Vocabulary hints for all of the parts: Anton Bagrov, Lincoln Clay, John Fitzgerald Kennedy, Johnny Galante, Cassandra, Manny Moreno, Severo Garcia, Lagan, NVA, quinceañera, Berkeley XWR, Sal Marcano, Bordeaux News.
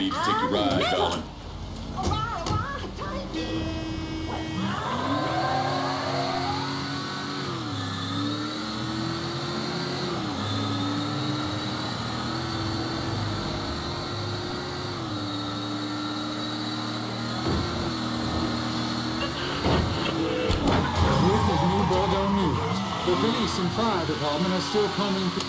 I need to take your ride, darling. Bordeaux News. The police and fire department are still coming to...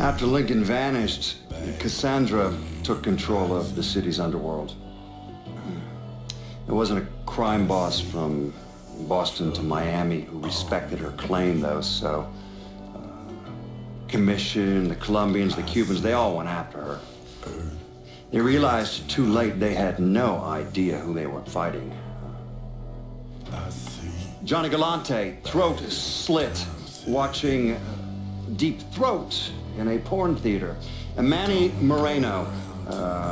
After Lincoln vanished, Cassandra took control of the city's underworld. It wasn't a crime boss from Boston to Miami who respected her claim, though, so... Commission, the Colombians, the Cubans, they all went after her. They realized too late they had no idea who they were fighting. Johnny Galante, throat slit, watching Deep Throat in a porn theater. And Manny Moreno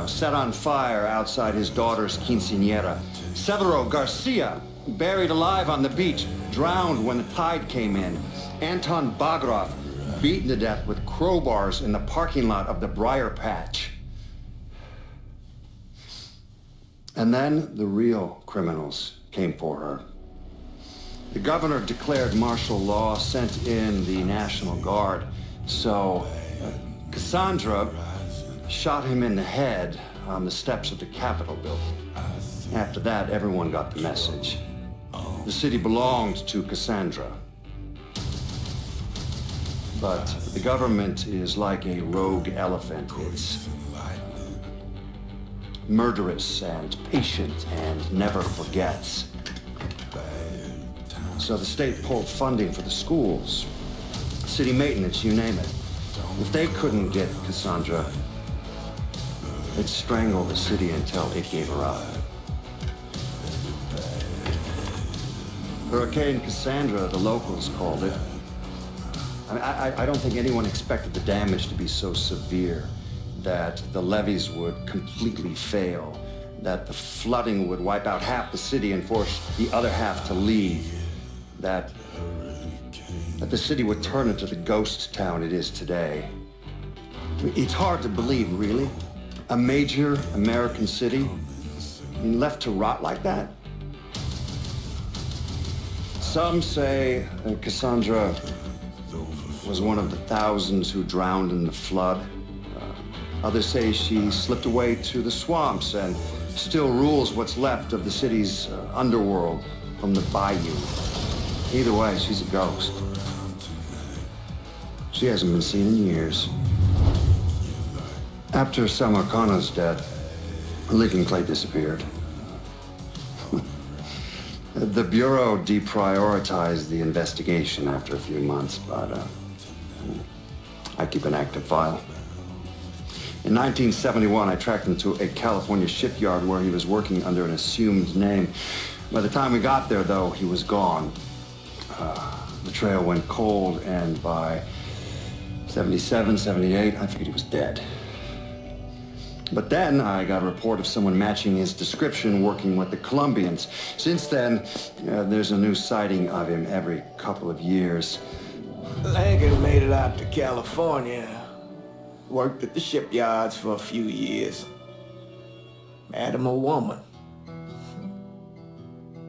set on fire outside his daughter's quinceañera. Severo Garcia, buried alive on the beach, drowned when the tide came in. Anton Bagrov, beaten to death with crowbars in the parking lot of the Briar Patch. And then the real criminals came for her. The governor declared martial law, sent in the National Guard. So Cassandra shot him in the head on the steps of the Capitol building. After that, everyone got the message. The city belonged to Cassandra. But the government is like a rogue elephant. It's murderous and patient and never forgets. So the state pulled funding for the schools, city maintenance, you name it. If they couldn't get Cassandra, they'd strangle the city until it gave her up. Hurricane Cassandra, the locals called it. I mean, I don't think anyone expected the damage to be so severe, that the levees would completely fail, that the flooding would wipe out half the city and force the other half to leave, that the city would turn into the ghost town it is today. It's hard to believe, really. A major American city, left to rot like that. Some say Cassandra was one of the thousands who drowned in the flood. Others say she slipped away to the swamps and still rules what's left of the city's underworld from the bayou. Either way, she's a ghost. She hasn't been seen in years. After Sal Marcano's death, Lincoln Clay disappeared. The Bureau deprioritized the investigation after a few months, but I keep an active file. In 1971, I tracked him to a California shipyard where he was working under an assumed name. By the time we got there, though, he was gone. The trail went cold, and by 77, 78, I figured he was dead. But then I got a report of someone matching his description working with the Colombians. Since then, there's a new sighting of him every couple of years. Lagan made it out to California, worked at the shipyards for a few years, married a woman.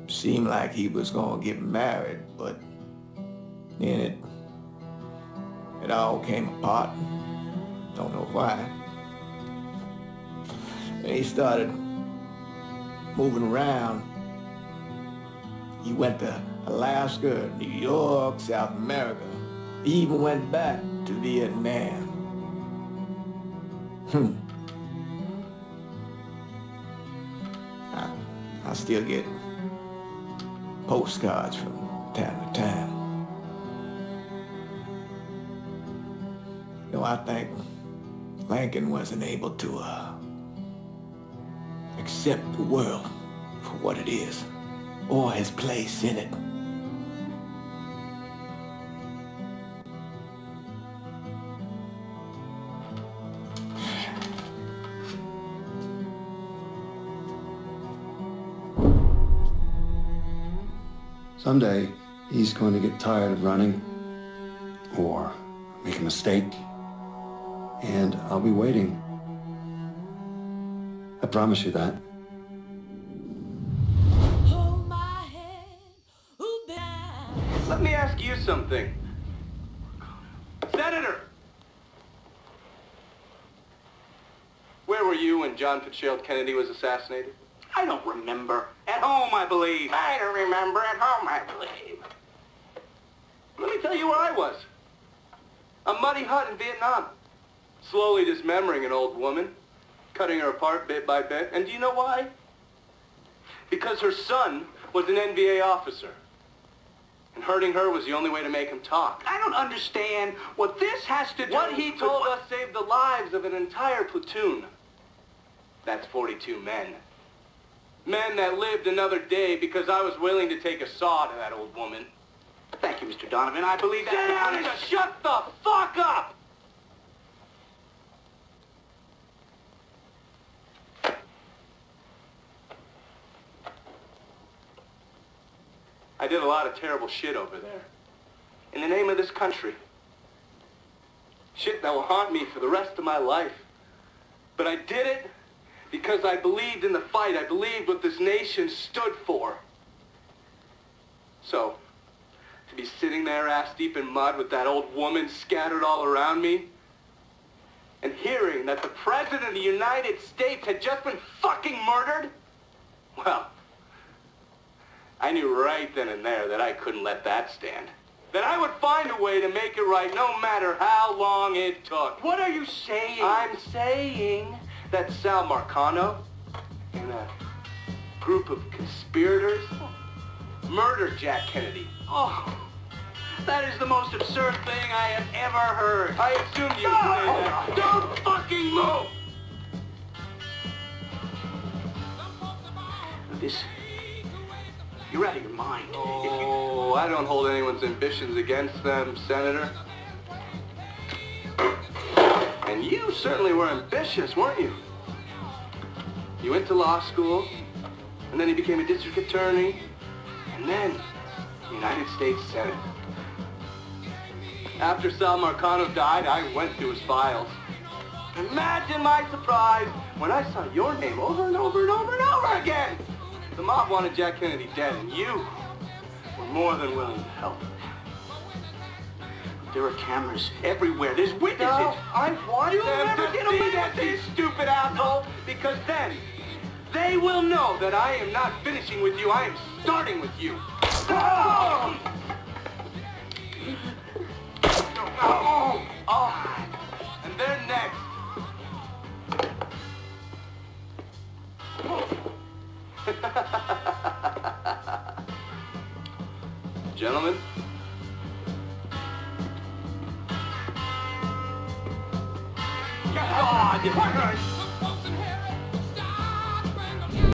Seemed like he was gonna get married, but then it all came apart. Don't know why. And he started moving around. He went to Alaska, New York, South America. He even went back to Vietnam. I still get postcards from time to time. You know, I think Lincoln wasn't able to accept the world for what it is, or his place in it. Someday, he's going to get tired of running or make a mistake, and I'll be waiting. I promise you that. Let me ask you something. Senator! Where were you when John Fitzgerald Kennedy was assassinated? I don't remember. At home, I believe. I don't remember. At home, I believe. Let me tell you where I was. A muddy hut in Vietnam. Slowly dismembering an old woman. Cutting her apart bit by bit. And do you know why? Because her son was an NVA officer. And hurting her was the only way to make him talk. I don't understand what this has to do with... What he told us saved the lives of an entire platoon. That's 42 men. Men that lived another day because I was willing to take a saw to that old woman. Thank you, Mr. Donovan. I believe that... Sit down and shut the fuck up! I did a lot of terrible shit over there. In the name of this country. Shit that will haunt me for the rest of my life. But I did it because I believed in the fight. I believed what this nation stood for. So, to be sitting there ass deep in mud with that old woman scattered all around me, and hearing that the President of the United States had just been fucking murdered, well, I knew right then and there that I couldn't let that stand. That I would find a way to make it right no matter how long it took. What are you saying? I'm saying that Sal Marcano and a group of conspirators murdered Jack Kennedy. Oh, that is the most absurd thing I have ever heard. I assume you say that. Don't fucking move! This... You're out of your mind. Oh, I don't hold anyone's ambitions against them, Senator. And you certainly were ambitious, weren't you? You went to law school, and then you became a district attorney, and then United States Senate. After Sal Marcano died, I went through his files. Imagine my surprise when I saw your name over and over and over and over again! The mob wanted Jack Kennedy dead, and you were more than willing to help. There are cameras everywhere. There's witnesses. No, I want them to see that these stupid asshole, because then they will know that I am not finishing with you. I am starting with you. Oh! Oh! Oh! And they're next. Gentlemen. God, you fuckers!